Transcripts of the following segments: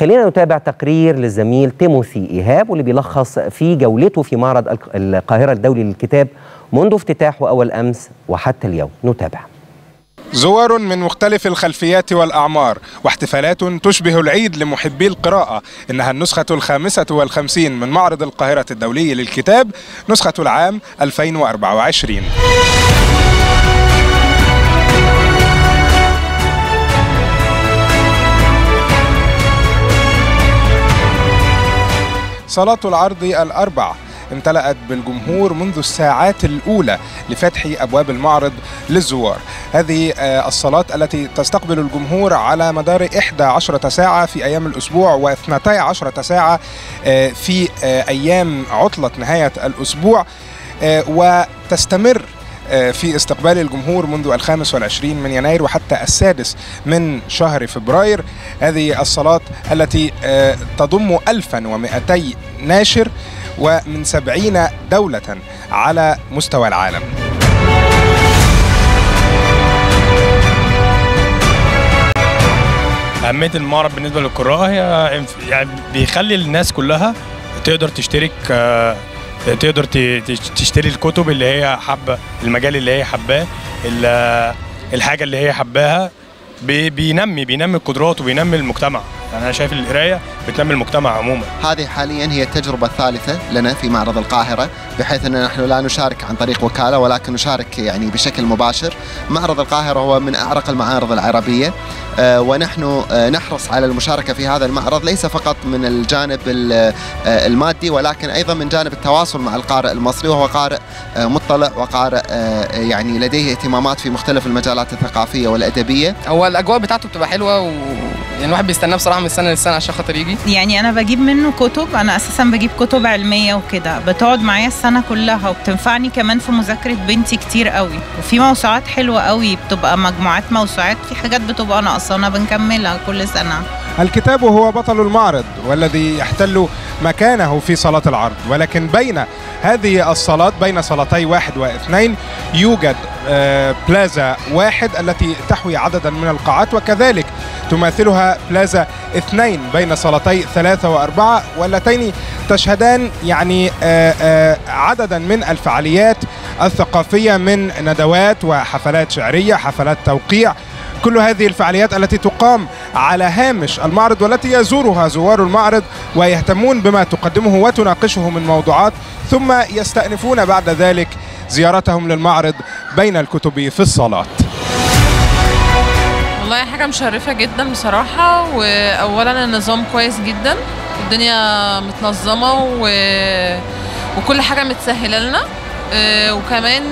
خلينا نتابع تقرير للزميل تيموثي إيهاب واللي بيلخص في جولته في معرض القاهرة الدولي للكتاب منذ افتتاحه أول أمس وحتى اليوم. نتابع. زوار من مختلف الخلفيات والأعمار واحتفالات تشبه العيد لمحبي القراءة. إنها النسخة 55 من معرض القاهرة الدولي للكتاب، نسخة العام 2024. صالات العرض الأربع امتلأت بالجمهور منذ الساعات الأولى لفتح أبواب المعرض للزوار. هذه الصالات التي تستقبل الجمهور على مدار 11 ساعة في أيام الأسبوع و 12 ساعة في أيام عطلة نهاية الأسبوع، وتستمر في استقبال الجمهور منذ 25 من يناير وحتى 6 من شهر فبراير. هذه الصالات التي تضم 1200 ناشر ومن 70 دولة على مستوى العالم. أهمية المعرض بالنسبة للقراءة هي يعني بيخلي الناس كلها تقدر تشترك، تقدر تشتري الكتب اللي هي حابه، المجال اللي هي حباه، الحاجه اللي هي حباها. بينمي القدرات وبينمي المجتمع. يعني انا شايف القرايه بتنمي المجتمع عموما. هذه حاليا هي التجربه الثالثه لنا في معرض القاهره، بحيث اننا نحن لا نشارك عن طريق وكاله ولكن نشارك يعني بشكل مباشر. معرض القاهره هو من اعرق المعارض العربيه، ونحن نحرص على المشاركه في هذا المعرض ليس فقط من الجانب المادي ولكن ايضا من جانب التواصل مع القارئ المصري، وهو قارئ مطلع وقارئ يعني لديه اهتمامات في مختلف المجالات الثقافيه والادبيه. هو الاجواء بتاعته بتبقى حلوه يعني الواحد بيستناه بصراحه من سنه لسنه عشان خاطر يجي. يعني انا بجيب منه كتب، انا اساسا بجيب كتب علميه وكده، بتقعد معايا السنه كلها وبتنفعني كمان في مذاكره بنتي كتير قوي. وفي موسوعات حلوه قوي، بتبقى مجموعات موسوعات، في حاجات بتبقى ناقصانا بنكملها كل سنه. الكتاب هو بطل المعرض والذي يحتل مكانه في صالات العرض، ولكن بين هذه الصالات، بين صالتي 1 و 2، يوجد بلازا 1 التي تحوي عددا من القاعات، وكذلك تماثلها بلازا 2 بين صالتي 3 و 4، واللتين تشهدان يعني عددا من الفعاليات الثقافية من ندوات وحفلات شعرية، حفلات توقيع. كل هذه الفعاليات التي تقام على هامش المعرض والتي يزورها زوار المعرض ويهتمون بما تقدمه وتناقشه من موضوعات، ثم يستأنفون بعد ذلك زيارتهم للمعرض بين الكتب في الصالات. والله حاجة مشرفة جدا بصراحة، وأولا النظام كويس جدا، الدنيا متنظمة وكل حاجة متسهلة لنا، وكمان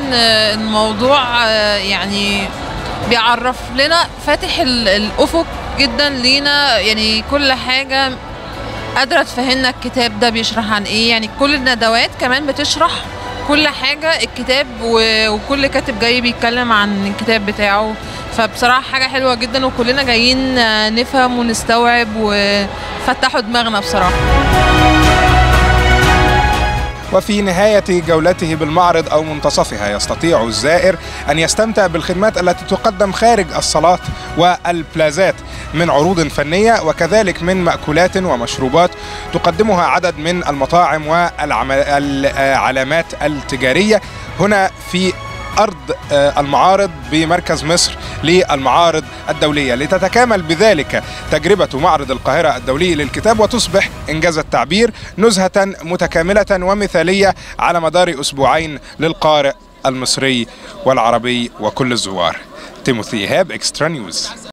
الموضوع يعني بيعرف لنا، فاتح الأفق جدا لينا. يعني كل حاجة قادرة تفهمنا الكتاب ده بيشرح عن ايه، يعني كل الندوات كمان بتشرح كل حاجة الكتاب، وكل كاتب جاي بيتكلم عن الكتاب بتاعه، فبصراحة حاجة حلوة جدا، وكلنا جايين نفهم ونستوعب وفتحوا دماغنا بصراحة. وفي نهاية جولته بالمعرض أو منتصفها يستطيع الزائر أن يستمتع بالخدمات التي تقدم خارج الصالات والبلازات من عروض فنية، وكذلك من مأكولات ومشروبات تقدمها عدد من المطاعم والعلامات التجارية هنا في أرض المعارض بمركز مصر للمعارض الدولية، لتتكامل بذلك تجربة معرض القاهرة الدولي للكتاب وتصبح إنجاز التعبير نزهة متكاملة ومثالية على مدار أسبوعين للقارئ المصري والعربي وكل الزوار. تيموثي إيهاب، اكسترا نيوز.